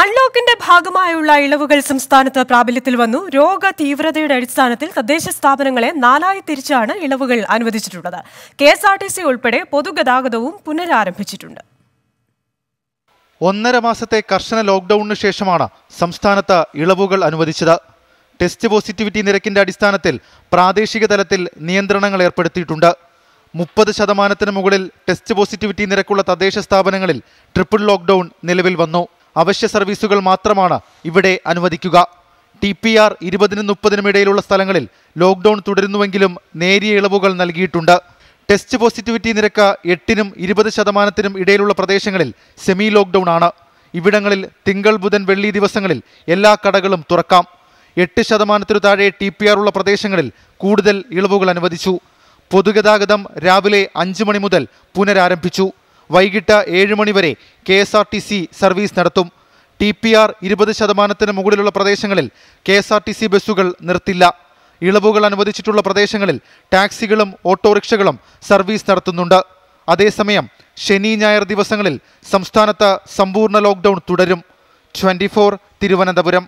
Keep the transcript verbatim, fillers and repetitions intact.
അൺലോക്കിന്റെ ഭാഗമായുള്ള ഇളവുകൾ സംസ്ഥാനത്ത് പ്രാബല്യത്തിൽ വന്നു. രോഗ തീവ്രതയുടെ അടിസ്ഥാനത്തിൽ തദ്ദേശ സ്ഥാപനങ്ങളെ നാലായി തിരിച്ചാണ് ഇളവുകൾ അനുവദിച്ചിട്ടുള്ളത്. K S R T C ഉൾപ്പെടെ പൊതുഗതാഗതവും പുനരാരംഭിച്ചിട്ടുണ്ട്. ഒന്നര മാസത്തെ കർശന ലോക്ക്ഡൌണിന് ശേഷമാണ് സംസ്ഥാനത്ത് ഇളവുകൾ അനുവദിച്ചത്. ടെസ്റ്റ് പോസിറ്റിവിറ്റി നിരക്കിന്റെ അടിസ്ഥാനത്തിൽ പ്രാദേശിക തലത്തിൽ നിയന്ത്രണങ്ങൾ ഏർപ്പെടുത്തിയിട്ടുണ്ട്. മുപ്പത് ശതമാനത്തിന് മുകളിൽ ടെസ്റ്റ് പോസിറ്റിവിറ്റി നിരക്കുള്ള തദ്ദേശ സ്ഥാപനങ്ങളിൽ ട്രിപ്പിൾ ലോക്ക്ഡൌൺ നിലവിൽ വന്നു. അവശ്യ സർവീസുകൾ മാത്രമാണ് ഇവിടെ അനുവദിക്കുക. ടി പി ആർ ഇരുപതിനും മുപ്പതിനും ഇടയിലുള്ള സ്ഥലങ്ങളിൽ ലോക്ക്ഡൌൺ തുടരുന്നുവെങ്കിലും നേരിയ ഇളവുകൾ നൽകിയിട്ടുണ്ട്. ടെസ്റ്റ് പോസിറ്റിവിറ്റി നിരക്ക് എട്ടിനും ഇരുപത് ശതമാനത്തിനും ഇടയിലുള്ള പ്രദേശങ്ങളിൽ സെമി ലോക്ക്ഡൌൺ ആണ്. ഇവിടങ്ങളിൽ തിങ്കൾ ബുധൻ വെള്ളി ദിവസങ്ങളിൽ എല്ലാ കടകളും തുറക്കാം. എട്ട് ശതമാനത്തിനു താഴെ ടി പി ആർ ഉള്ള പ്രദേശങ്ങളിൽ കൂടുതൽ ഇളവുകൾ അനുവദിച്ചു. പൊതുഗതാഗതം രാവിലെ അഞ്ച് മണി മുതൽ പുനരാരംഭിച്ചു. വൈകിട്ട് ഏഴ് മണിവരെ K S R T C service നടത്തും. ടി പി ആർ ഇരുപത് ശതമാനത്തിന് മുകളിലുള്ള പ്രദേശങ്ങളിൽ K S R T C ബസ്സുകൾ നിർത്തില്ല. ഇളവുകൾ അനുവദിച്ചിട്ടുള്ള പ്രദേശങ്ങളിൽ ടാക്സികളും ഓട്ടോറിക്ഷകളും സർവീസ് നടത്തുന്നുണ്ട്. അതേസമയം ശനി ഞായർ ദിവസങ്ങളിൽ സംസ്ഥാനത്ത് സമ്പൂർണ്ണ ലോക്ക്ഡൌൺ തുടരും. Twenty four Thiruvananthapuram.